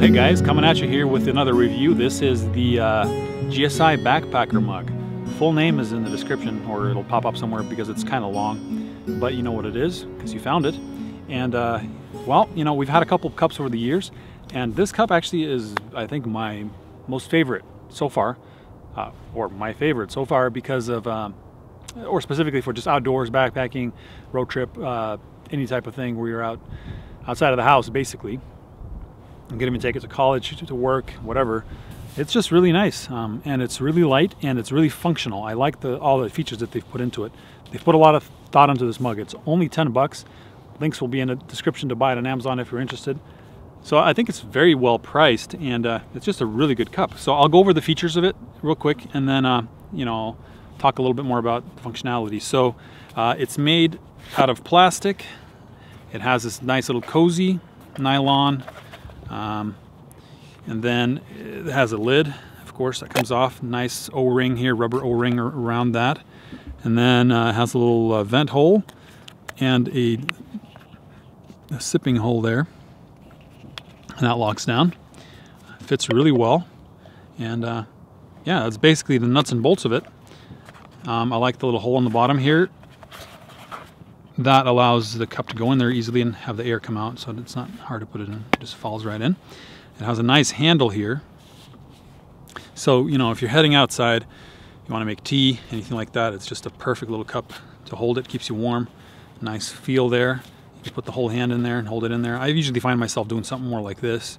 Hey guys, coming at you here with another review. This is the GSI backpacker mug. Full name is in the description, or it'll pop up somewhere because it's kind of long, but you know what it is because you found it. And well, you know, we've had a couple of cups over the years, and this cup actually is, I think, my most favorite so far, or my favorite so far because of or specifically for just outdoors, backpacking, road trip, any type of thing where you're outside of the house, basically. I'm going to take it to college, to work, whatever. It's just really nice, and it's really light, and it's really functional. I like all the features that they've put into it. They've put a lot of thought into this mug. It's only 10 bucks. Links will be in the description to buy it on Amazon if you're interested. So I think it's very well priced, and it's just a really good cup. So I'll go over the features of it real quick, and then you know, I'll talk a little bit more about the functionality. So it's made out of plastic. It has this nice little cozy nylon. And then it has a lid, of course, that comes off. Nice O-ring here, rubber O-ring around that. And then it has a little vent hole and a sipping hole there. And that locks down. Fits really well. And yeah, that's basically the nuts and bolts of it. I like the little hole on the bottom here. That allows the cup to go in there easily and have the air come out, so it's not hard to put it in. It just falls right in. It has a nice handle here. So, you know, if you're heading outside, you want to make tea, anything like that, it's just a perfect little cup to hold it. Keeps you warm. Nice feel there. You can put the whole hand in there and hold it in there. I usually find myself doing something more like this,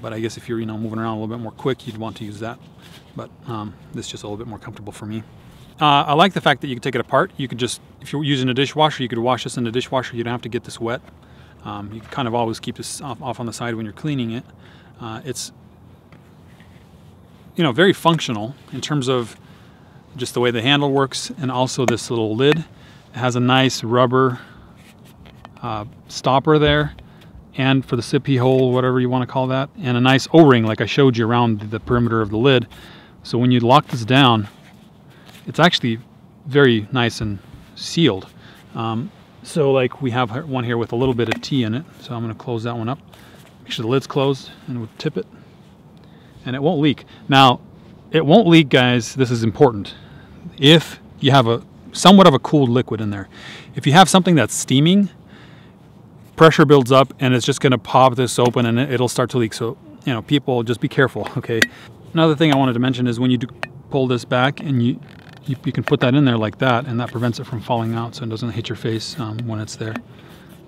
but I guess if you're, you know, moving around a little bit more quick, you'd want to use that. But this is just a little bit more comfortable for me. I like the fact that you can take it apart. You could just, if you're using a dishwasher, you could wash this in the dishwasher. You don't have to get this wet. You can kind of always keep this off on the side when you're cleaning it. It's, you know, very functional in terms of just the way the handle works, and also this little lid. It has a nice rubber stopper there, and for the sippy hole, whatever you want to call that, and a nice O-ring like I showed you around the perimeter of the lid. So when you lock this down, it's actually very nice and sealed. So like we have one here with a little bit of tea in it. So I'm going to close that one up. Make sure the lid's closed, and we'll tip it. And it won't leak. Now, it won't leak, guys. This is important. If you have a somewhat of a cooled liquid in there. If you have something that's steaming, pressure builds up, and it's just going to pop this open, and it'll start to leak. So, you know, people, just be careful, okay? Another thing I wanted to mention is when you do pull this back, and you can put that in there like that, and that prevents it from falling out, so it doesn't hit your face when it's there.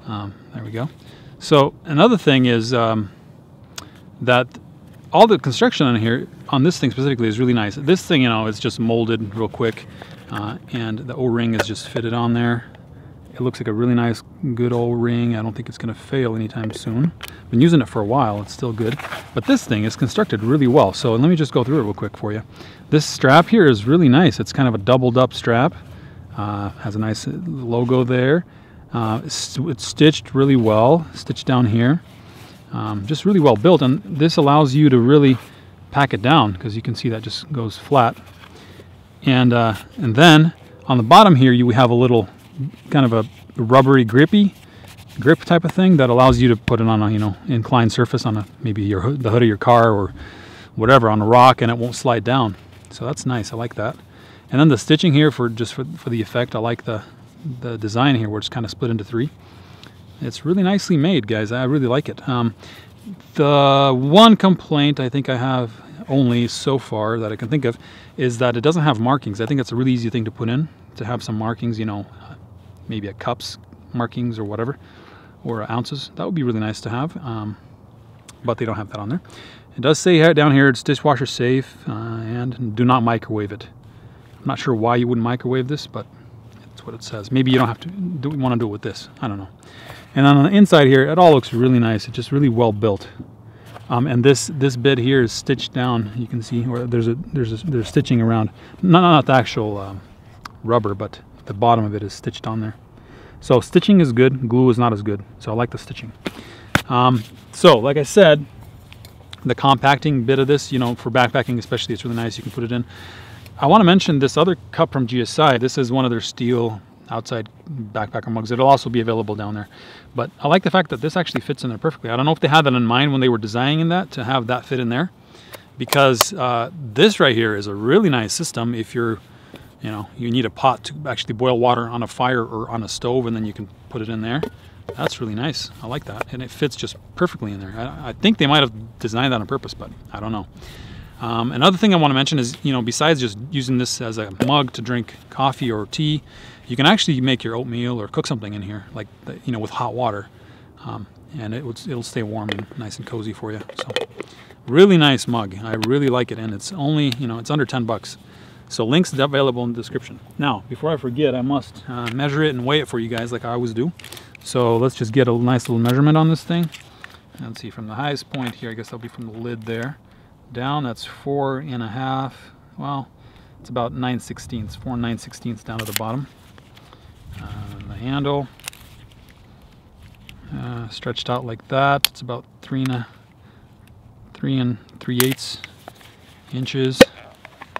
There we go. So another thing is that all the construction on here, on this thing specifically, is really nice. This thing, you know, it's just molded real quick, and the O-ring is just fitted on there. It looks like a really nice, good O-ring. I don't think it's going to fail anytime soon. Been using it for a while. It's still good. But this thing is constructed really well. So let me just go through it real quick for you. This strap here is really nice. It's kind of a doubled up strap. Has a nice logo there. It's stitched really well. Stitched down here. Just really well built. And this allows you to really pack it down, because you can see that just goes flat. And then on the bottom here, you have a little kind of a rubbery grip type of thing that allows you to put it on a, you know, inclined surface, on a maybe your hood, the hood of your car or whatever, on a rock, and it won't slide down. So that's nice. I like that. And then the stitching here for the effect. I like the design here where it's kind of split into three. It's really nicely made, guys. I really like it. The one complaint I think I have only so far that I can think of is that it doesn't have markings. I think that's a really easy thing to put in, to have some markings, you know, maybe a cup's markings or whatever, or ounces. That would be really nice to have, but they don't have that on there. It does say down here it's dishwasher safe, and do not microwave it. I'm not sure why you wouldn't microwave this, but that's what it says. Maybe you don't have to want to do it with this. I don't know. And on the inside here, it all looks really nice. It's just really well built. And this bit here is stitched down. You can see where there's stitching around. Not the actual rubber, but the bottom of it is stitched on there. So stitching is good. Glue is not as good. So I like the stitching. So like I said, the compacting bit of this, you know, for backpacking especially, it's really nice. You can put it in. I want to mention this other cup from GSI. This is one of their steel outside backpacker mugs. It'll also be available down there. But I like the fact that this actually fits in there perfectly. I don't know if they had that in mind when they were designing that, to have that fit in there, because this right here is a really nice system if you're, you know, you need a pot to actually boil water on a fire or on a stove, and then you can put it in there. That's really nice. I like that, and it fits just perfectly in there. I think they might have designed that on purpose, but I don't know. Another thing I want to mention is, you know, besides just using this as a mug to drink coffee or tea, you can actually make your oatmeal or cook something in here, like, you know, with hot water, and it'll stay warm and nice and cozy for you. So, really nice mug. I really like it, and it's only, you know, it's under $10. So links available in the description. Now, before I forget, I must measure it and weigh it for you guys, like I always do. So let's just get a nice little measurement on this thing. Let's see, from the highest point here, I guess that'll be from the lid there, down, that's 4.5. Well, it's about 9/16, 4 9/16 down to the bottom. The handle stretched out like that. It's about 3 3 3/8 inches.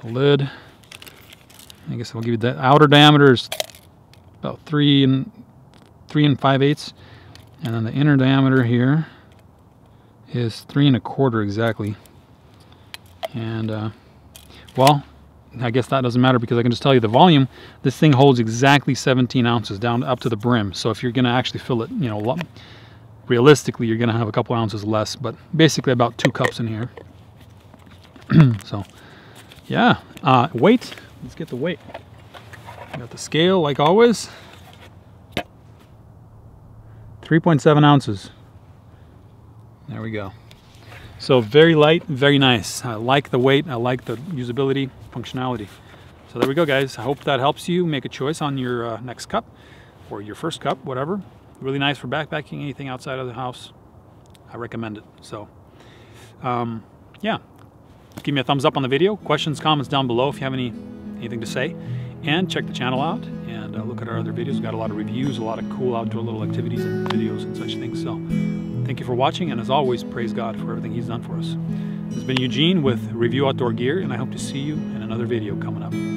The lid, I guess I'll give you that. Outer diameter is about 3 3 5/8, and then the inner diameter here is 3 1/4 exactly. And well, I guess that doesn't matter, because I can just tell you the volume. This thing holds exactly 17 ounces down up to the brim. So if you're going to actually fill it, you know, realistically, you're going to have a couple ounces less, but basically about 2 cups in here. So yeah, weight, let's get the weight. I got the scale like always. 3.7 ounces. There we go. So very light, very nice. I like the weight, I like the usability, functionality. So there we go, guys. I hope that helps you make a choice on your next cup, or your first cup, whatever. Really nice for backpacking, anything outside of the house. I recommend it. So yeah, give me a thumbs up on the video. Questions, comments down below if you have anything to say. And check the channel out and look at our other videos. We've got a lot of reviews, a lot of cool outdoor little activities and videos and such things. So thank you for watching, and as always, praise God for everything He's done for us. This has been Eugene with Review Outdoor Gear, and I hope to see you in another video coming up.